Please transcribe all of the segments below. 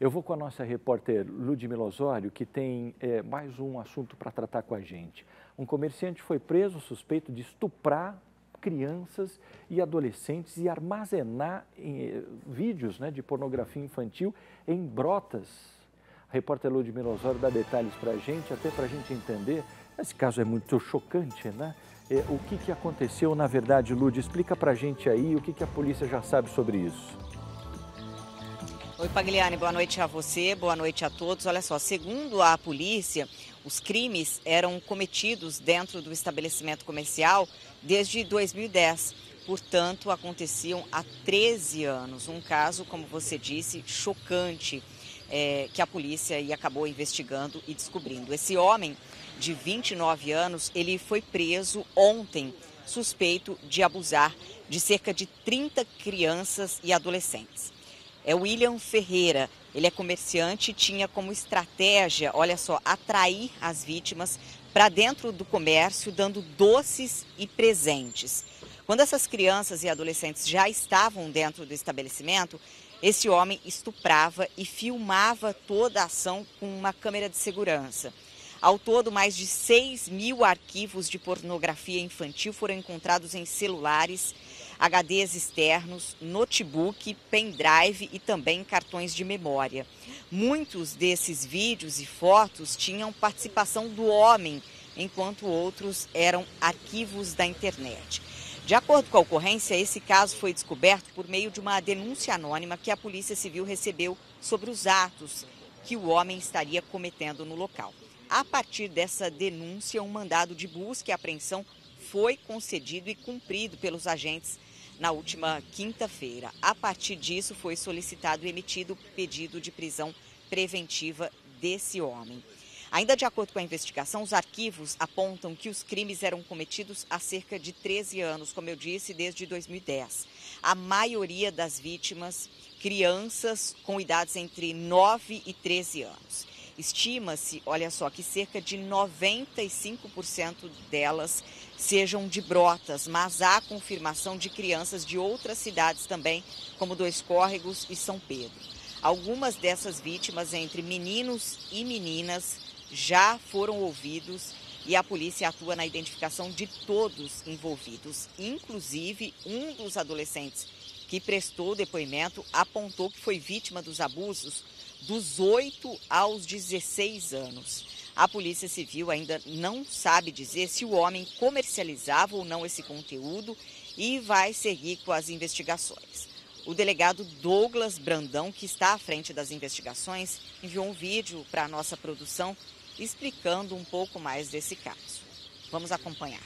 Eu vou com a nossa repórter Ludmila Osório, que tem mais um assunto para tratar com a gente. Um comerciante foi preso suspeito de estuprar crianças e adolescentes e armazenar vídeos de pornografia infantil em Brotas. A repórter Ludmila Osório dá detalhes para a gente, até para a gente entender. Esse caso é muito chocante, né? O que aconteceu na verdade, Lud? Explica para a gente aí o que a polícia já sabe sobre isso. Oi, Pagliani, boa noite a você, boa noite a todos. Olha só, segundo a polícia, os crimes eram cometidos dentro do estabelecimento comercial desde 2010. Portanto, aconteciam há 13 anos. Um caso, como você disse, chocante, que a polícia acabou investigando e descobrindo. Esse homem de 29 anos, ele foi preso ontem, suspeito de abusar de cerca de 30 crianças e adolescentes. É William Ferreira, ele é comerciante e tinha como estratégia, olha só, atrair as vítimas para dentro do comércio, dando doces e presentes. Quando essas crianças e adolescentes já estavam dentro do estabelecimento, esse homem estuprava e filmava toda a ação com uma câmera de segurança. Ao todo, mais de 6.000 arquivos de pornografia infantil foram encontrados em celulares, HDs externos, notebook, pendrive e também cartões de memória. Muitos desses vídeos e fotos tinham participação do homem, enquanto outros eram arquivos da internet. De acordo com a ocorrência, esse caso foi descoberto por meio de uma denúncia anônima que a Polícia Civil recebeu sobre os atos que o homem estaria cometendo no local. A partir dessa denúncia, um mandado de busca e apreensão foi concedido e cumprido pelos agentes na última quinta-feira. A partir disso, foi solicitado e emitido pedido de prisão preventiva desse homem. Ainda de acordo com a investigação, os arquivos apontam que os crimes eram cometidos há cerca de 13 anos, como eu disse, desde 2010. A maioria das vítimas, crianças com idades entre 9 e 13 anos. Estima-se, olha só, que cerca de 95% delas sejam de Brotas, mas há confirmação de crianças de outras cidades também, como Dois Córregos e São Pedro. Algumas dessas vítimas, entre meninos e meninas, já foram ouvidos e a polícia atua na identificação de todos envolvidos. Inclusive, um dos adolescentes que prestou depoimento apontou que foi vítima dos abusos dos 8 aos 16 anos. A Polícia Civil ainda não sabe dizer se o homem comercializava ou não esse conteúdo e vai seguir com as investigações. O delegado Douglas Brandão, que está à frente das investigações, enviou um vídeo para a nossa produção explicando um pouco mais desse caso. Vamos acompanhar.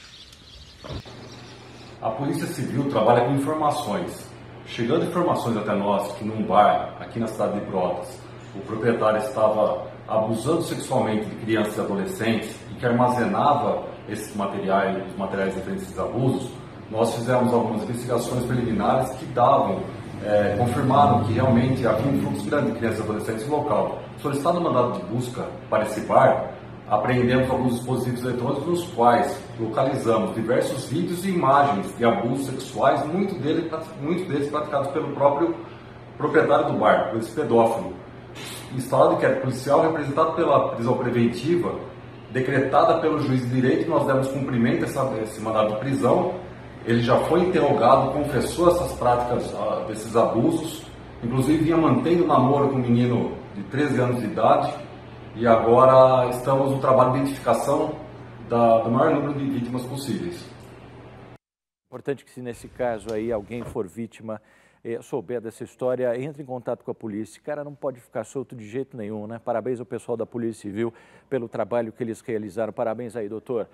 A Polícia Civil trabalha com informações. Chegando informações até nós que num bar aqui na cidade de Brotas, o proprietário estava abusando sexualmente de crianças e adolescentes e que armazenava esses materiais, os materiais referentes a esses abusos, nós fizemos algumas investigações preliminares que davam, confirmaram que realmente havia um fluxo grande de crianças e adolescentes no local. Solicitado o mandado de busca para esse bar, apreendemos alguns dispositivos eletrônicos nos quais localizamos diversos vídeos e imagens de abusos sexuais, muitos deles praticados pelo próprio proprietário do bar, esse pedófilo. Instalado inquérito policial representado pela prisão preventiva, decretada pelo juiz de direito, nós demos cumprimento a esse mandado de prisão. Ele já foi interrogado, confessou essas práticas, desses abusos, inclusive vinha mantendo namoro com um menino de 13 anos de idade e agora estamos no trabalho de identificação do maior número de vítimas possíveis. Importante que, se nesse caso aí alguém for vítima, souber dessa história, entre em contato com a polícia. Cara, não pode ficar solto de jeito nenhum, né? Parabéns ao pessoal da Polícia Civil pelo trabalho que eles realizaram. Parabéns aí, doutor.